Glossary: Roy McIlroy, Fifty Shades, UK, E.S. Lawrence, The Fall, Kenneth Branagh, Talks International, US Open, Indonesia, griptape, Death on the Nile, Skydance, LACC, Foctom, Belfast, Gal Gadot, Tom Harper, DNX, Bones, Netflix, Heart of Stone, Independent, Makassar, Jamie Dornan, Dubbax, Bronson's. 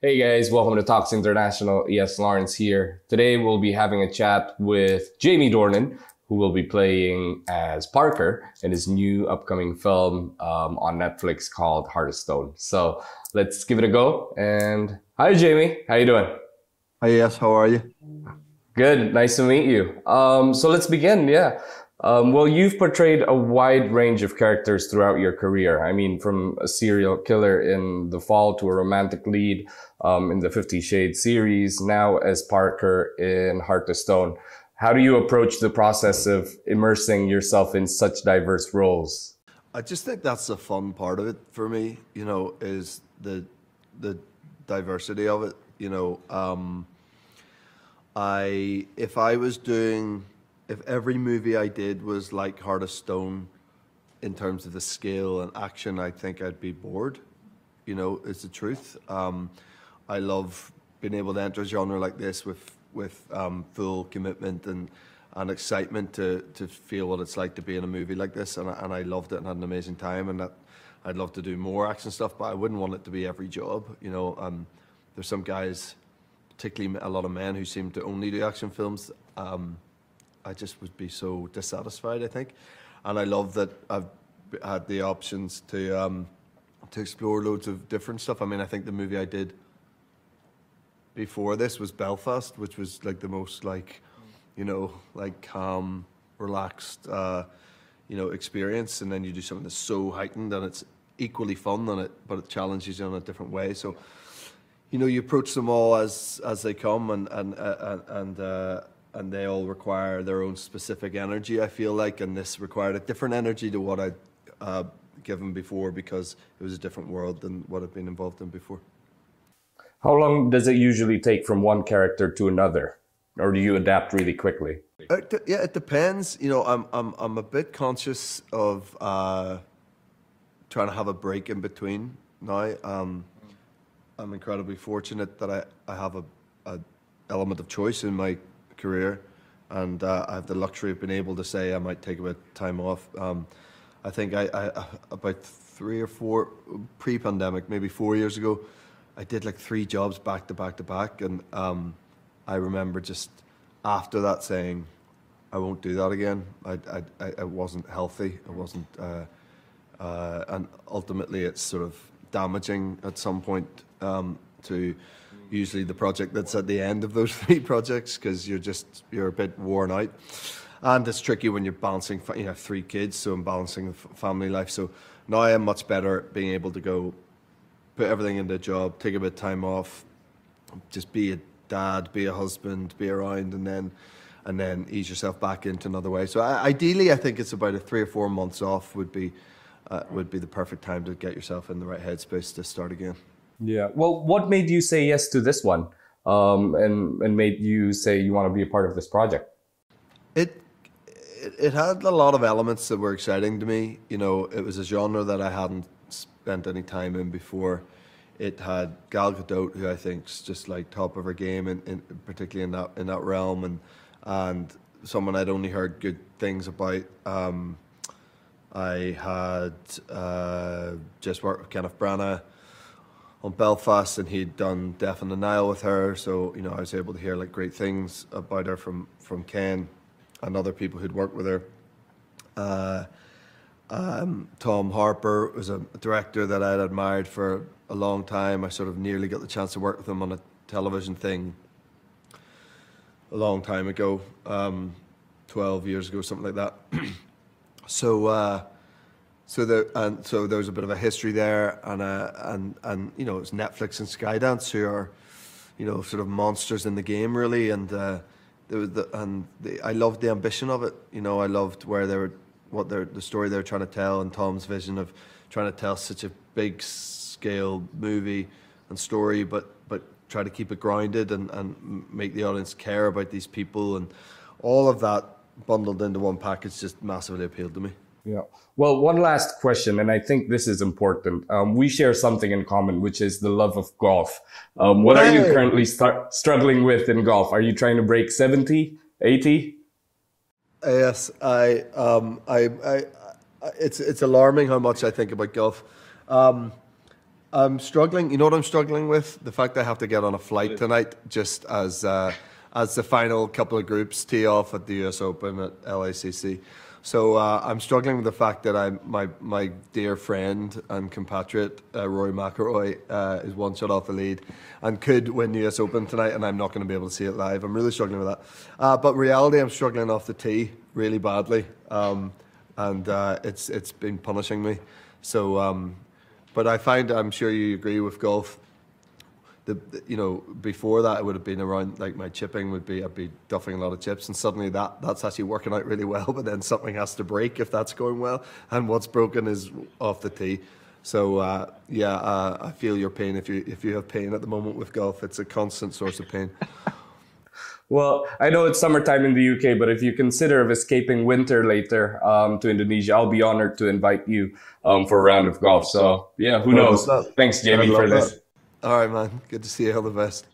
Hey guys, welcome to Talks International. E.S. Lawrence here. Today we'll be having a chat with Jamie Dornan, who will be playing as Parker in his new upcoming film on Netflix called Heart of Stone. So let's give it a go. And hi Jamie, how you doing? Hi E.S., how are you? Good, nice to meet you. So let's begin, yeah. Well, you've portrayed a wide range of characters throughout your career. I mean, from a serial killer in The Fall to a romantic lead in the 50 Shades series, now as Parker in Heart of Stone. How do you approach the process of immersing yourself in such diverse roles? I just think that's the fun part of it for me, you know, is the diversity of it. You know, If every movie I did was like Heart of Stone in terms of the scale and action, I think I'd be bored, you know, it's the truth. I love being able to enter a genre like this with full commitment and excitement to feel what it's like to be in a movie like this. And I loved it and had an amazing time, and that I'd love to do more action stuff, but I wouldn't want it to be every job, you know. There's some guys, particularly a lot of men, who seem to only do action films. I just would be so dissatisfied, I think. And I love that I've had the options to explore loads of different stuff. I mean, I think the movie I did before this was Belfast, which was like the most like, you know, like calm, relaxed, you know, experience. And then you do something that's so heightened and it's equally fun, but it challenges you in a different way. So, you know, you approach them all as they come, and they all require their own specific energy, I feel like, and this required a different energy to what I'd given before, because it was a different world than what I'd been involved in before. How long does it usually take from one character to another, or do you adapt really quickly? Yeah, it depends. You know, I'm a bit conscious of trying to have a break in between now. I'm incredibly fortunate that I have an element of choice in my career, and I have the luxury of being able to say I might take a bit of time off. I think I about 3 or 4 pre-pandemic, maybe 4 years ago, I did like 3 jobs back to back to back, and I remember just after that saying I won't do that again. It wasn't healthy. It wasn't, and ultimately it's sort of damaging at some point to usually the project that's at the end of those 3 projects, because you're a bit worn out, and it's tricky when you're balancing, you know, 3 kids, so I'm balancing family life. So now I am much better at being able to go put everything into a job, take a bit of time off, just be a dad, be a husband, be around, and then ease yourself back into another way. So ideally I think it's about a 3 or 4 months off would be the perfect time to get yourself in the right headspace to start again. Yeah. Well, what made you say yes to this one, and made you say you want to be a part of this project? It had a lot of elements that were exciting to me. You know, it was a genre that I hadn't spent any time in before. It had Gal Gadot, who I think's just like top of her game, particularly in that realm, and someone I'd only heard good things about. I had just worked with Kenneth Branagh on Belfast, and he'd done Death on the Nile with her, so, you know, I was able to hear like great things about her from Ken and other people who'd worked with her. Tom Harper was a director that I'd admired for a long time. I sort of nearly got the chance to work with him on a television thing a long time ago, 12 years ago, something like that. So there was a bit of a history there, and you know, it's Netflix and Skydance, who are, you know, sort of monsters in the game really, and I loved the ambition of it. You know, I loved the story they were trying to tell, and Tom's vision of trying to tell such a big scale movie and story, but try to keep it grounded and make the audience care about these people, and all of that bundled into one package just massively appealed to me. Yeah. Well, one last question, and I think this is important. We share something in common, which is the love of golf. What are you currently struggling with in golf? Are you trying to break 70, 80? Yes, it's alarming how much I think about golf. I'm struggling. You know what I'm struggling with? The fact that I have to get on a flight tonight, just as the final couple of groups tee off at the US Open at LACC. So I'm struggling with the fact that my dear friend and compatriot, Roy McIlroy, is one shot off the lead and could win the US Open tonight, and I'm not going to be able to see it live. I'm really struggling with that. But reality, I'm struggling off the tee really badly, and it's been punishing me. So, but I find, I'm sure you agree with golf, you know, before that it would have been around, like my chipping would be, I'd be duffing a lot of chips, and suddenly that's actually working out really well, but then something has to break if that's going well, and what's broken is off the tee. So I feel your pain if you have pain at the moment with golf. It's a constant source of pain. Well, I know it's summertime in the UK, but if you consider of escaping winter later to Indonesia, I'll be honored to invite you for a round of golf. So yeah, who knows? Thanks, Jamie, for this. All right, man. Good to see you. All the best.